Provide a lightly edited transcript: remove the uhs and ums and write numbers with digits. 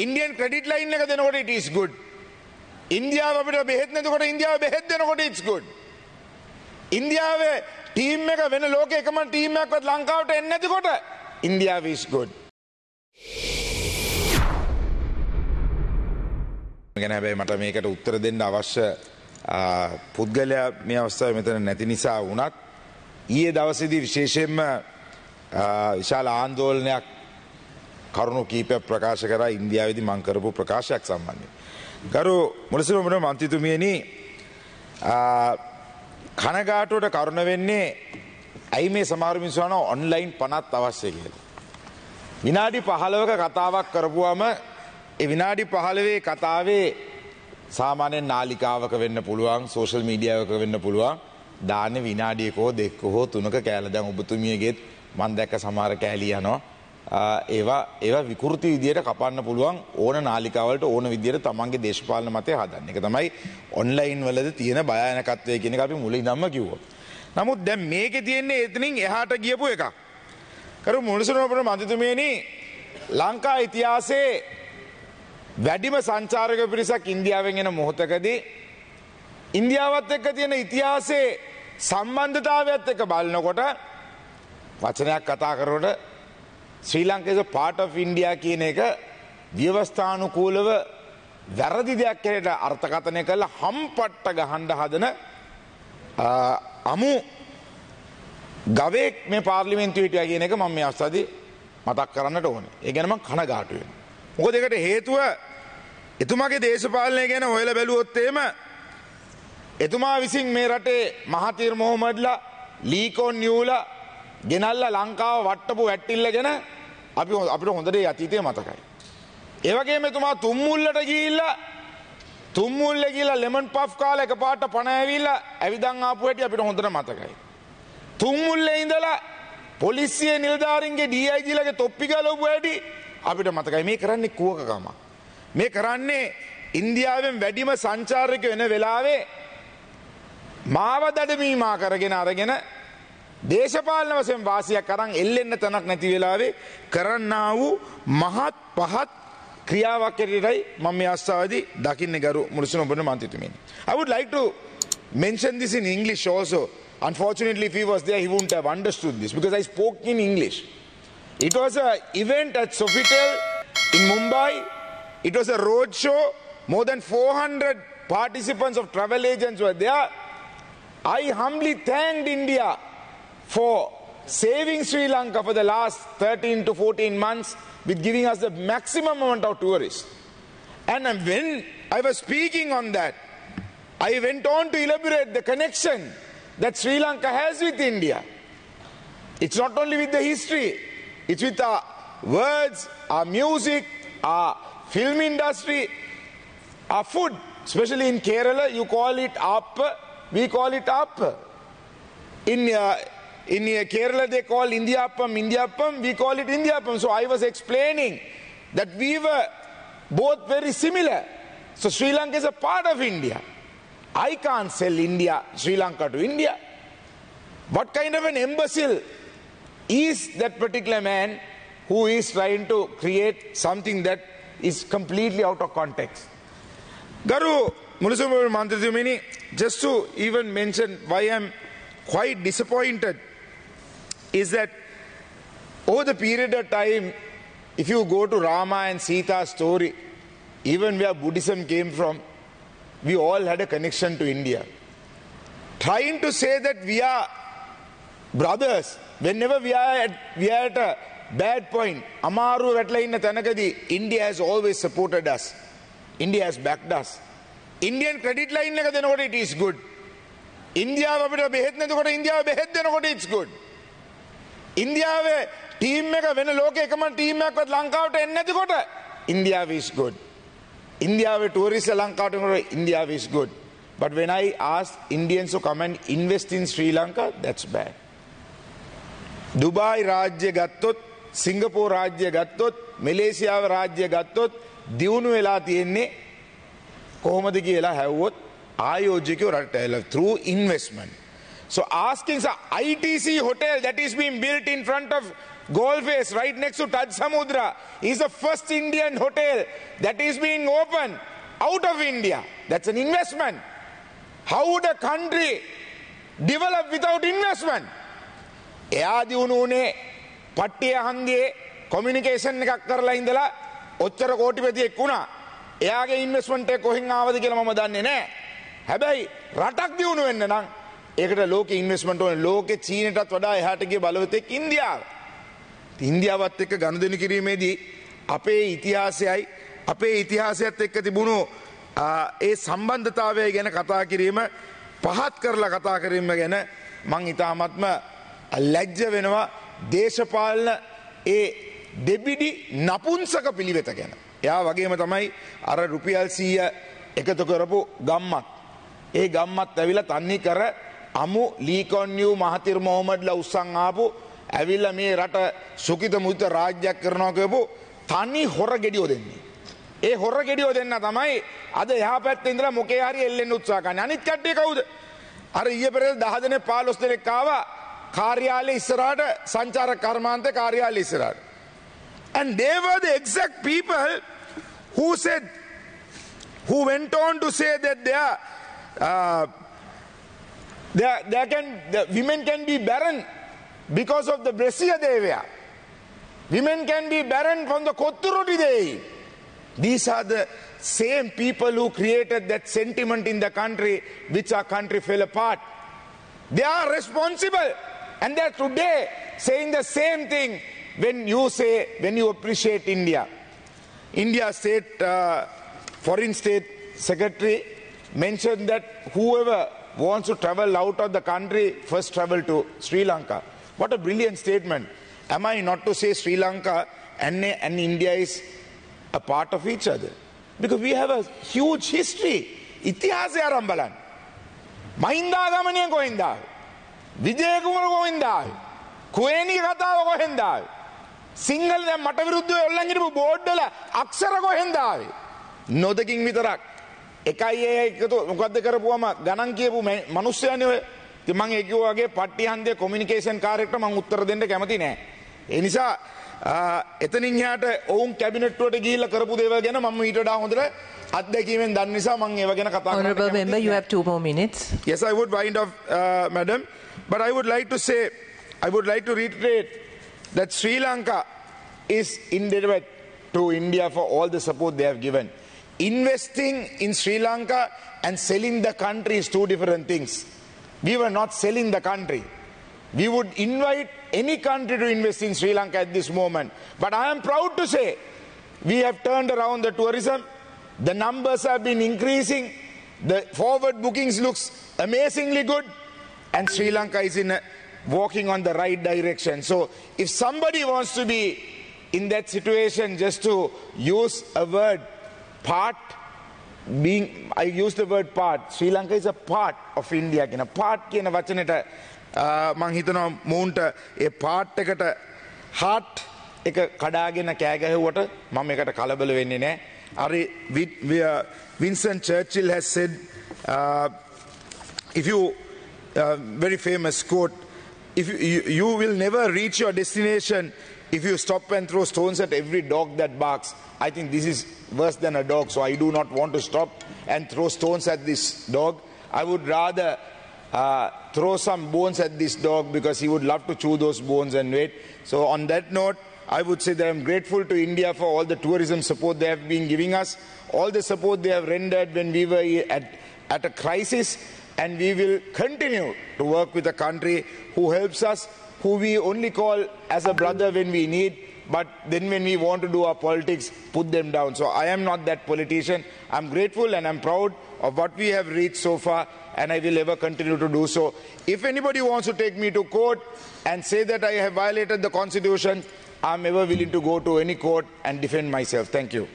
Indian credit line like then what it is good. India India it's good. India team make when a local come on team make with Lanka out and Nathota. India is good. We're gonna have a Matameka to Utter then Davasha Pudgalia Miasa with an Natinisa Unat. Ye Davasidi Visheshim Shala Andolnak. කරුණු කීපයක් ප්‍රකාශ කරලා ඉන්දියාවේදී මම කරපු ප්‍රකාශයක් සම්බන්ධයෙන්. ගරු මුලසිරි මන්ත්‍රීතුමියනි කනගාටුවට කරුණ වෙන්නේ ඇයි මේ සමහර මිනිස්සු අහනවා ඔන්ලයින් 50ක් අවශ්‍ය කියලා. විනාඩි 15ක කතාවක් කරපුවාම ඒ විනාඩි 15 කතාවේ සාමාන්‍යයෙන් නාලිකාවක වෙන්න පුළුවන්, සෝෂල් මීඩියාවක වෙන්න පුළුවන්. දාන්නේ විනාඩියකෝ දෙකකෝ තුනක කැලේ. දැන් ඔබතුමියගෙත් මම දැක්ක සමහර කැලී යනවා. ඒවා විකෘති විදියට කපන්න පුළුවන් ඕන නාලිකාවලට ඕන විදියට තමන්ගේ දේශපාලන මතය හදන්න. ඒක තමයි ඔන්ලයින් වලද තියෙන බයයනකත්වය කියන එක අපි මුලින් ඉඳන්ම කිව්වා. නමුත් දැන් මේකේ තියෙන්නේ එතනින් එහාට ගියපු එකක්. කරු මොනසුනෝපන මන්ත්‍රීතුමේනි ලංකා ඉතිහාසයේ වැඩිම සංචාරක පිරිසක් ඉන්දියාවෙන් එන මොහොතකදී ඉන්දියාවත් එක්ක තියෙන ඉතිහාසයේ සම්බන්ධතාවයත් එක්ක බලනකොට වචනයක් කතා කරනකොට Sri Lanka is a part of India කියන එක ව්‍යවස්ථානුකූලව වැරදි දෙයක් කියලා අර්ථකථනය කරලා හම්පට්ට ගහන්න හදන අමු ගවේක් මේ පාර්ලිමේන්තුවේ හිටියා කියන එක මම මේ අවස්ථාවේදී මතක් කරන්නට ඕනේ. ඒ ගැන මම කනගාටු වෙනවා. මොකද ඒකට හේතුව එතුමාගේ දේශපාලනය ගැන හොයලා බැලුවොත් එහෙම එතුමා විසින් මේ රටේ මහතිර් මොහොමඩ්ලා ලීකොන් නියුලා ගෙනල්ලා ලංකාව වට්ටපු වැට්ටිල්ල ගැන අපි අපිට හොඳට අතීතයේ මතකයි. ඒ වගේම එතුමා තුම්මුල්ලට ගිහිල්ලා ලෙමන් පෆ් කාලා එකපාරට පණ ඇවිල්ලා ඇවිදන් ආපු හැටි අපිට හොඳට මතකයි. තුම්මුල්ලේ ඉඳලා පොලිසිය නිලධාරීන්ගේ DIG ලගේ තොප්පි ගලවපු හැටි අපිට මතකයි. මේ කරන්නේ කුවකකම. මේ කරන්නේ ඉන්දියාවෙන් වැඩිම සංචාරක වෙන වෙලාවේ මාව දඩමීමා කරගෙන අරගෙන දේශපාලන වශයෙන් වාසියක් අරන් එල්ලෙන්න තනක් නැති වෙලාවේ කරන්නා වූ මහත් පහත් ක්‍රියාවක් ඇරෙයි මම මේ අවස්ථාවේදී දකින්නේ ගරු Mulasiri ඔබන මන්ත්‍රීතුමනි. I would like to mention this in English also. Unfortunately, if he was there, he wouldn't have understood this because I spoke in English. It was an event at Sofitel in Mumbai. It was a road show. More than 400 participants of travel agents were there. I humbly thanked India for saving Sri Lanka for the last 13 to 14 months with giving us the maximum amount of tourists. And when I was speaking on that, I went on to elaborate the connection that Sri Lanka has with India. It's not only with the history, it's with our words, our music, our film industry, our food, especially in Kerala, you call it appa, we call it appa. In Kerala, they call Indiappam, we call it Indiappam. So I was explaining that we were both very similar. So Sri Lanka is a part of India. I can't sell Sri Lanka to India. What kind of an imbecile is that particular man who is trying to create something that is completely out of context? Garu, Munisumur Mantrajumini, just to even mention why I'm quite disappointed is that over the period of time, if you go to Rama and Sita's story, even where Buddhism came from, we all had a connection to India. Trying to say that we are brothers, whenever we are at a bad point, Amaru Ratlaina Tanakadi, India has always supported us. India has backed us. Indian credit line like then what it is good. India it's good. India team make when a local come on team make with Lanka out and Nathota. India is good. India tourists Lanka out India is good. But when I ask Indians to come and invest in Sri Lanka, that's bad. Dubai Rajya Gattot, Singapore Rajya Gattot, Malaysia Rajya Gattot, Diunu Elati enne, Kohamadiki Ela Havot. Through investment. So asking an ITC hotel that is being built in front of Golfes, right next to Taj Samudra, is the first Indian hotel that is being opened out of India. That's an investment. How would a country develop without investment? Eadi unune pattiya hange communication ekak karala indala ochchara kotipatiyek una. Eage investment e kohin aawada kiyala mama danne ne. Habai ratak diunu wenna nan ekata loke investment one loke Cheenatath wada ehata giya balawethek India. ඉන්දියාවත් එක්ක ගනුදෙනු කිරීමේදී අපේ ඉතිහාසයත් එක්ක තිබුණු ඒ සම්බන්ධතාවය ගැන කතා කිරීම පහත් කරලා කතා කිරීම ගැන මං ඉතාමත්ම ලැජ්ජ වෙනවා දේශපාලන ඒ දෙබිඩි නපුංසක පිළිවෙත ගැන. එයා වගේම තමයි අර රුපියල් 100 එකතු කරපු ගම්මත්. ඒ ගම්මත් ඇවිල්ලා තන්නේ කර අමු ලීකොන්නියු මහතිර් මොහොමඩ්ලා උස්සන් ආපු ඇවිල්ලා මේ රට සුඛිත මුදිත රාජ්‍යයක් කරනවා කියපෝ තනි හොර ගෙඩියෝ දෙන්නේ. ඒ හොර ගෙඩියෝ දෙන්න තමයි අද එහා පැත්තේ ඉඳලා මොකේ හරි එල්ලෙන්න උත්සාහ කරන්නේ. අනිත් කට්ටිය කවුද? අර ඊයේ පෙරේද 10 දෙනෙක් 15 දෙනෙක් ආවා කාර්යාලයේ ඉස්සරහට සංචාරක කර්මාන්තේ කාර්යාලයේ ඉස්සරහට. And they were the exact people who went on to say that the women can be barren because of the Brasiya Devya. Women can be barren from the Kotturudi Devi. These are the same people who created that sentiment in the country, which our country fell apart. They are responsible, and they are today saying the same thing when you appreciate India. India State, Foreign State Secretary mentioned that whoever wants to travel out of the country, first travel to Sri Lanka. What a brilliant statement. Am I not to say Sri Lanka and India is a part of each other? Because we have a huge history. Itihasaya Rambalan. Mahinda Gamaniya Govinda. Vijay Kumar Govinda. Kueni Gathawa Govinda. Single Mataviruddu Yollangiru Boardala. Aksara Govinda. Nodaking Vitarak. Ekai Ekatu Mukadakarapuama. Ganankiyapu Manusyaniwe. මං ඒකෝගේ පට්ටිහන්දේ communication කාර්යයකට මං උත්තර දෙන්න කැමති නෑ. ඒ නිසා එතනින් එහාට ඔවුන් කැබිනට් වලට ගිහිල්ලා කරපු දේවල් ගැන මම ඊට වඩා හොඳට අත්දැකීමෙන් දන්න නිසා මං ඒව ගැන කතා කරන්න. Honorable member, you have 2 more minutes. Yes, I would wind up, madam, but I would like to reiterate that Sri Lanka is indebted to India for all the support they have given. Investing in Sri Lanka and selling the country is 2 different things. We were not selling the country. We would invite any country to invest in Sri Lanka at this moment. But I am proud to say, we have turned around the tourism. The numbers have been increasing. The forward bookings looks amazingly good. And Sri Lanka is walking on the right direction. So if somebody wants to be in that situation, just to use a word, part, I used the word part. Sri Lanka is a part of India. A part කියන වචනෙට මං හිතනවා මූන්ට ඒ part එකට heart එක කඩාගෙන කෑ ගැහුවට මම ඒකට කලබල වෙන්නේ නැහැ. හරි Winston Churchill has said, if you very famous quote, if you will never reach your destination if you stop and throw stones at every dog that barks. I think this is worse than a dog, so I do not want to stop and throw stones at this dog. I would rather throw some bones at this dog, because he would love to chew those bones and wait. So on that note, I would say that I'm grateful to India for all the tourism support they have been giving us, all the support they have rendered when we were at a crisis, and we will continue to work with a country who helps us, who we only call as a brother when we need, but then when we want to do our politics, put them down. So I am not that politician. I'm grateful and I'm proud of what we have reached so far, and I will ever continue to do so. If anybody wants to take me to court and say that I have violated the Constitution, I'm ever willing to go to any court and defend myself. Thank you.